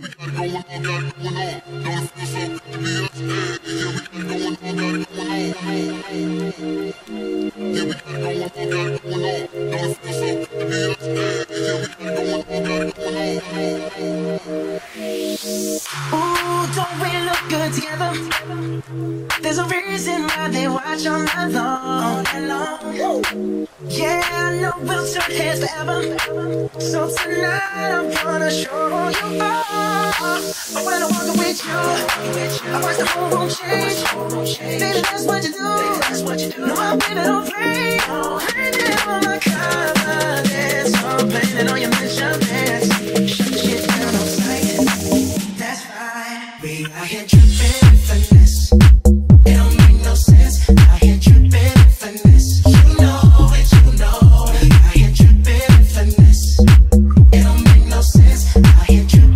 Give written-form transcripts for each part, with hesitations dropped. We got it going on, got it going on. Don't it feel so good to be us? Yeah, we got it going on, got it going on. Yeah, we got it going on, got it going on. Don't it feel so good to be us? Yeah, we got it going on, got it going on. Ooh, don't we look good together? There's a reason why they watch all night long and long. Yeah, I know we'll turn heads forever. So tonight I'm gonna show you all. But when I walk with you, I watch the whole room change. Baby, that's what you do. No, I'm baby, don't play. Painting on my confidence, I'm painting on your measurements. Shut shit down on sight. That's right. We out here tripping with finesse. It don't make no sense. Out here tripping with finesse. You know it, you know. We out here tripping with finesse. It don't make no sense. Out here tripping.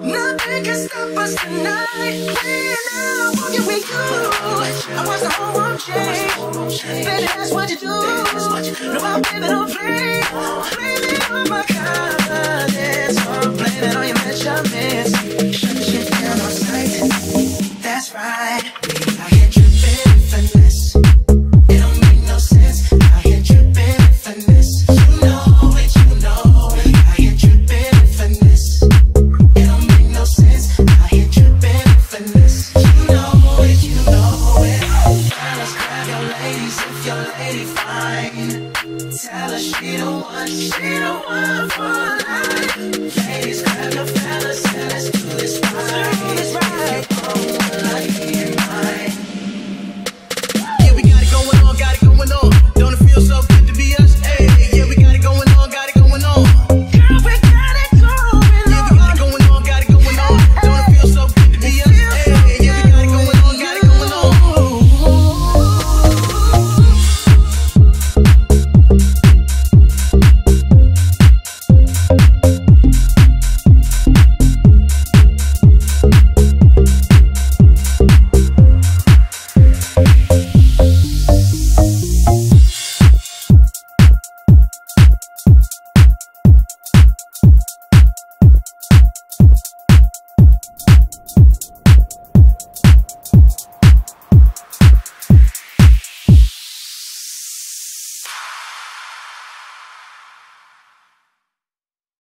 Nothing can stop us tonight. We're now walking with you. I watch the whole world change. Baby, that's what you do. No, I'm baby, don't play. Baby, on my confidence, I'm blaming all your measurements. Shut the shit down on sight. That's right. I get you baby finesse. It don't make no sense. I get you baby finesse. You know it, you know it.